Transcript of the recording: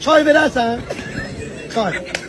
Çay verersen. Çay.